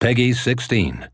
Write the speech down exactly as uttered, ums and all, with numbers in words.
Peggy sixteen.